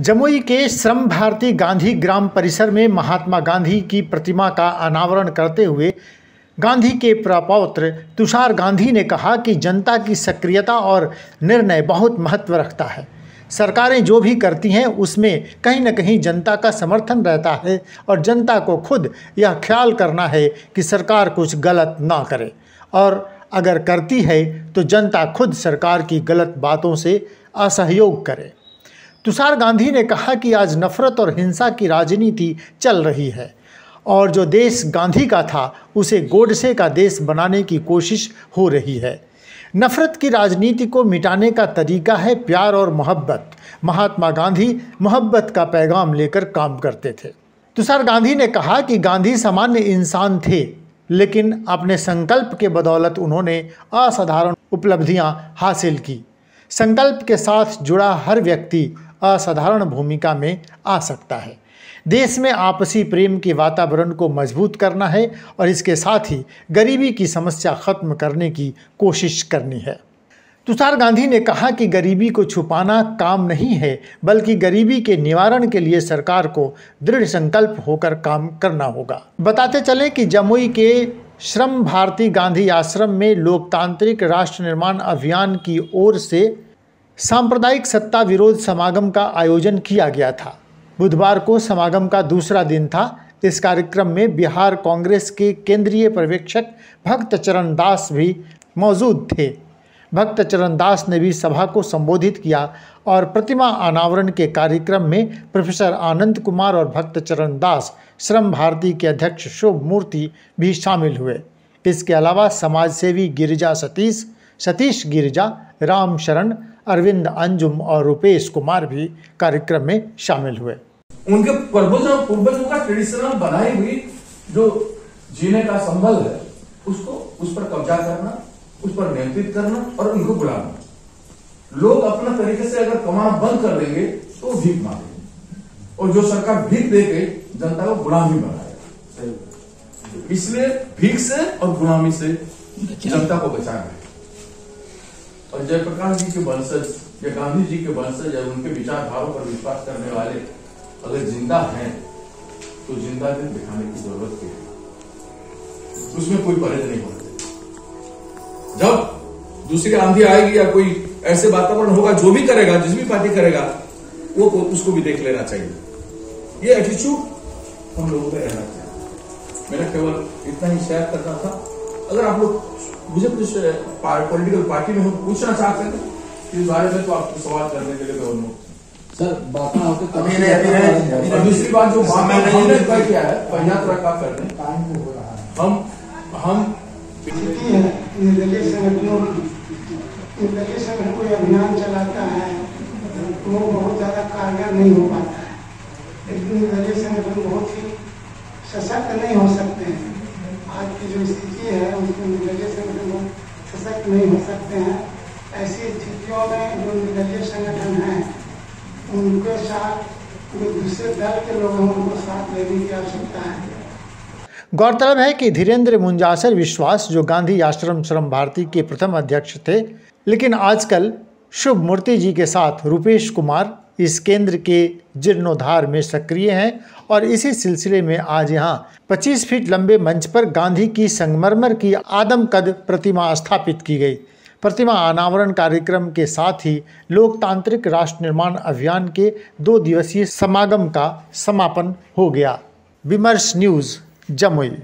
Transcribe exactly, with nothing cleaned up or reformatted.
जमुई के श्रम भारती गांधी ग्राम परिसर में महात्मा गांधी की प्रतिमा का अनावरण करते हुए गांधी के प्रपौत्र तुषार गांधी ने कहा कि जनता की सक्रियता और निर्णय बहुत महत्व रखता है। सरकारें जो भी करती हैं उसमें कहीं न कहीं जनता का समर्थन रहता है और जनता को खुद यह ख्याल करना है कि सरकार कुछ गलत ना करे, और अगर करती है तो जनता खुद सरकार की गलत बातों से असहयोग करे। तुषार गांधी ने कहा कि आज नफरत और हिंसा की राजनीति चल रही है और जो देश गांधी का था उसे गोडसे का देश बनाने की कोशिश हो रही है। नफरत की राजनीति को मिटाने का तरीका है प्यार और मोहब्बत। महात्मा गांधी मोहब्बत का पैगाम लेकर काम करते थे। तुषार गांधी ने कहा कि गांधी सामान्य इंसान थे, लेकिन अपने संकल्प के बदौलत उन्होंने असाधारण उपलब्धियां हासिल की। संकल्प के साथ जुड़ा हर व्यक्ति असाधारण भूमिका में आ सकता है। देश में आपसी प्रेम के वातावरण को मजबूत करना है और इसके साथ ही गरीबी की समस्या खत्म करने की कोशिश करनी है। तुषार गांधी ने कहा कि गरीबी को छुपाना काम नहीं है, बल्कि गरीबी के निवारण के लिए सरकार को दृढ़ संकल्प होकर काम करना होगा। बताते चले कि जमुई के श्रम भारती गांधी आश्रम में लोकतांत्रिक राष्ट्र निर्माण अभियान की ओर से सांप्रदायिक सत्ता विरोध समागम का आयोजन किया गया था। बुधवार को समागम का दूसरा दिन था। इस कार्यक्रम में बिहार कांग्रेस के केंद्रीय पर्यवेक्षक भक्त चरण दास भी मौजूद थे। भक्त चरण दास ने भी सभा को संबोधित किया और प्रतिमा अनावरण के कार्यक्रम में प्रोफेसर आनंद कुमार और भक्त चरण दास श्रम भारती के अध्यक्ष शुभ मूर्ति भी शामिल हुए। इसके अलावा समाजसेवी गिरिजा सतीश सतीश गिरिजा, राम शरण, अरविंद अंजुम और रुपेश कुमार भी कार्यक्रम में शामिल हुए। उनके पूर्वजों पूर्वजों का ट्रेडिशनल बनाई हुई जो जीने का संबल है उसको उस पर कब्जा करना, उस पर नियंत्रित करना और उनको बुलाना। लोग अपना तरीके से अगर कमाना बंद कर देंगे तो भीख मांगेंगे और जो सरकार भीख देके जनता को गुलाम ही बनाएगा। इसलिए भीख से और गुलामी से जनता को बचाना है। और जयप्रकाश जी के वंशज या गांधी जी के वंशज या उनके विचारधाराओं पर विश्वास करने वाले अगर जिंदा हैं तो जिंदा दिन दिखाने की जरूरत क्या है, उसमें कोई परहेज नहीं होना। जब दूसरी आंधी आएगी या कोई ऐसे वातावरण होगा, जो भी करेगा, जिस भी पार्टी करेगा, वो उसको भी देख लेना चाहिए। ये एटीट्यूड हम लोगों का रहना चाहिए। मेरा केवल इतना ही शेयर करना था। अगर आप लोग मुझे कुछ पॉलिटिकल पार्टी में पूछना चाहते हैं इस बारे में तो आपको सवाल करने के लिए सर बातें। दूसरी बात जो हमने किया है पदयात्रा का करने हम हम इन दलित संगठनों इन दलित संगठन कोई अभियान चलाता है तो बहुत ज्यादा कारगर नहीं हो पाता है, लेकिन दलित संगठन बहुत ही सशक्त नहीं हो सकते हैं। आज की जो स्थिति है उसमें निर्दलीय संगठन लोग सशक्त नहीं हो सकते हैं। ऐसी स्थितियों में जो निर्दलीय संगठन हैं उनके साथ जो दूसरे दल के लोग हैं उनको साथ लेने की आवश्यकता है। गौरतलब है कि धीरेन्द्र मुंजासर विश्वास जो गांधी आश्रम श्रम भारती के प्रथम अध्यक्ष थे, लेकिन आजकल शुभ मूर्ति जी के साथ रुपेश कुमार इस केंद्र के जीर्णोद्धार में सक्रिय हैं और इसी सिलसिले में आज यहाँ पच्चीस फीट लंबे मंच पर गांधी की संगमरमर की आदमकद प्रतिमा स्थापित की गई। प्रतिमा अनावरण कार्यक्रम के साथ ही लोकतांत्रिक राष्ट्र निर्माण अभियान के दो दिवसीय समागम का समापन हो गया। विमर्श न्यूज़ जमुई।